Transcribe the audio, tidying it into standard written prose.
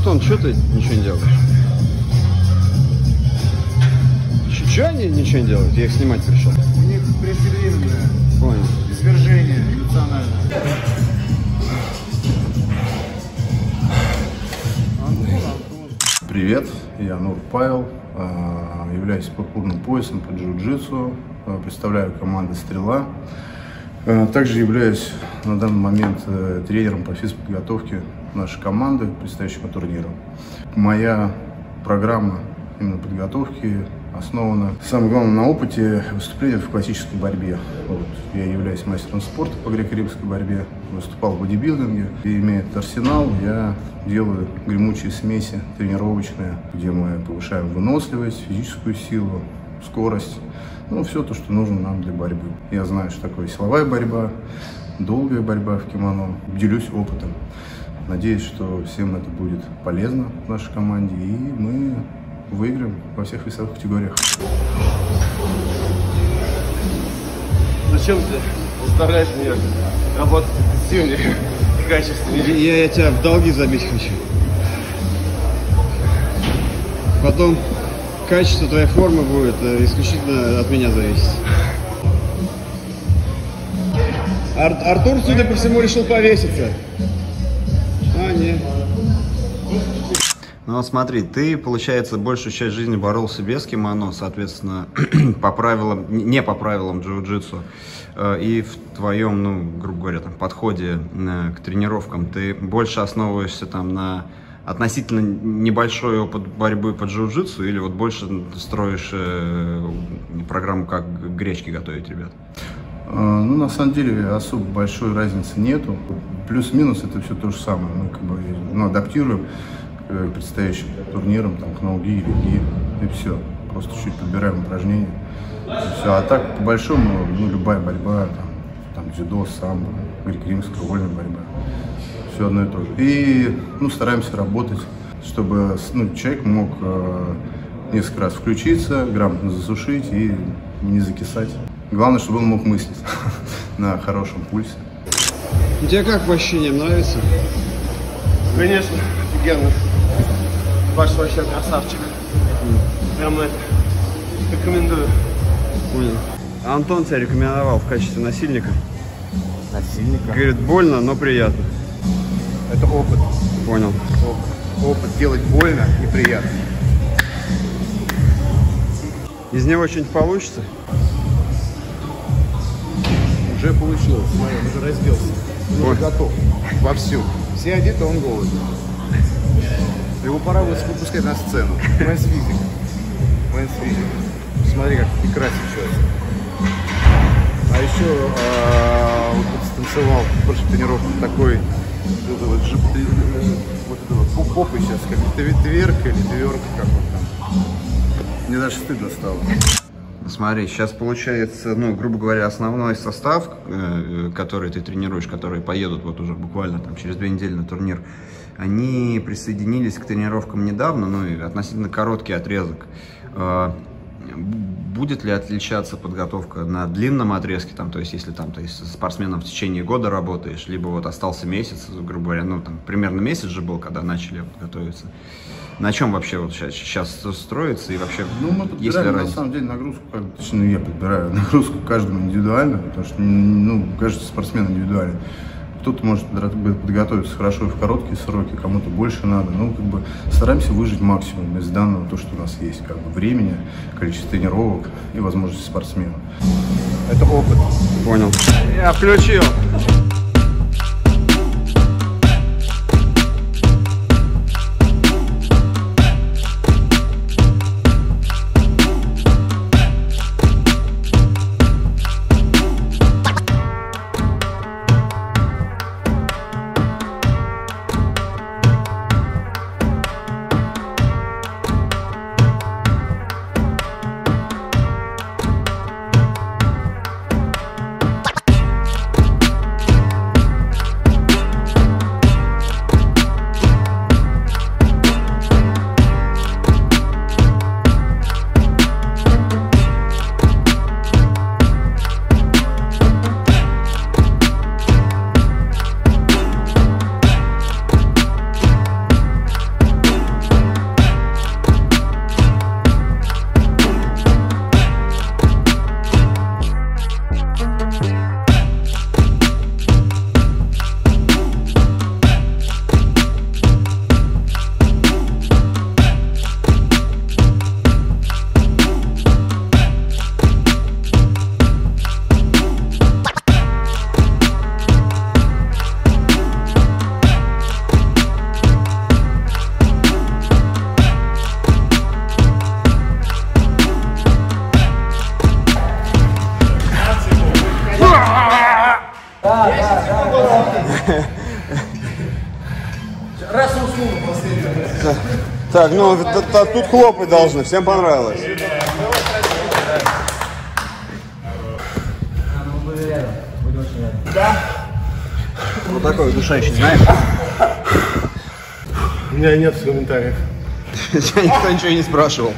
Антон, что ты ничего не делаешь? Что они ничего не делают? Я их снимать пришел. У них преследование. Понял. Извержение эмоциональное. Привет, я Нур Павел, являюсь подпольным поясом по джиу-джитсу, представляю команду «Стрела». Также являюсь на данный момент тренером по физподготовке нашей команды к предстоящему турниру. Моя программа именно подготовки основана, самое главное, на опыте выступления в классической борьбе. Вот. Я являюсь мастером спорта по греко-римской борьбе, выступал в бодибилдинге. И имея этот арсенал, я делаю гремучие смеси тренировочные, где мы повышаем выносливость, физическую силу, скорость. Ну, все то, что нужно нам для борьбы. Я знаю, что такое силовая борьба, долгая борьба в кимоно. Делюсь опытом. Надеюсь, что всем это будет полезно в нашей команде, и мы выиграем во всех весовых категориях. Зачем ты заставляешь меня работать эффективнее, качественнее? Я тебя в долги забить хочу. Потом качество твоей формы будет исключительно от меня зависеть. Артур, судя по всему, решил повеситься. А, нет. Ну, смотри, ты, получается, большую часть жизни боролся без кимоно, соответственно, по правилам, не по правилам джиу-джитсу. И в твоем, ну, грубо говоря, там, подходе к тренировкам ты больше основываешься там на относительно небольшой опыт борьбы по джиу-джитсу, или вот больше строишь программу, как гречки готовить ребят? Ну, на самом деле, особо большой разницы нету. Плюс-минус это все то же самое. Мы как бы, ну, адаптируем к предстоящим турнирам, там, к ноги, леги, и все. Просто чуть подбираем упражнения. Все. А так, по-большому, ну, любая борьба, там дзюдо, самбо, греко-римская вольная борьба. Все одно и то же. И, ну, стараемся работать, чтобы, ну, человек мог несколько раз включиться, грамотно засушить и не закисать. Главное, чтобы он мог мыслить на хорошем пульсе. Тебе как по ощущениям, нравится? Конечно, офигенно. Паш вообще красавчик. Прямо это рекомендую. Понял. А Антон тебя рекомендовал в качестве насильника. Насильника? Говорит, больно, но приятно. Это опыт. Понял. Опыт делать больно и приятно. Из него что-нибудь получится? Уже получилось, смотри, он уже разделся. Он готов. Вовсю. Все одеты, он голый. Его пора выпускать на сцену. Мэнс Физик. Мэнс Физик. Смотри, как красит человек. А еще вот станцевал после тренировки такой вот это попы сейчас, как тверка или тверка, как вот там. Мне даже стыдно стало. Смотри, сейчас получается, ну, грубо говоря, основной состав, который ты тренируешь, которые поедут вот уже буквально там через 2 недели на турнир, они присоединились к тренировкам недавно, ну, и относительно короткий отрезок. Будет ли отличаться подготовка на длинном отрезке, там, то есть если там ты с спортсменом в течение года работаешь, либо вот остался месяц, грубо говоря, ну, там, примерно месяц же был, когда начали готовиться. На чем вообще вот сейчас строится и вообще, ну, мы подбираем, есть ли разница? На самом деле нагрузку, точнее, я подбираю нагрузку каждому индивидуально, потому что, ну, каждый спортсмен индивидуален. Кто-то может подготовиться хорошо в короткие сроки, кому-то больше надо. Ну, как бы стараемся выжить максимум из данного, то, что у нас есть, как бы времени, количество тренировок и возможности спортсмена. Это опыт. Понял. Я включил. Да. Раз услугу последний. Так, ну тут хлопать должны, всем понравилось. Да? Вот такой удушающий, знаешь? У меня нет комментариев. Я никто ничего не спрашивал.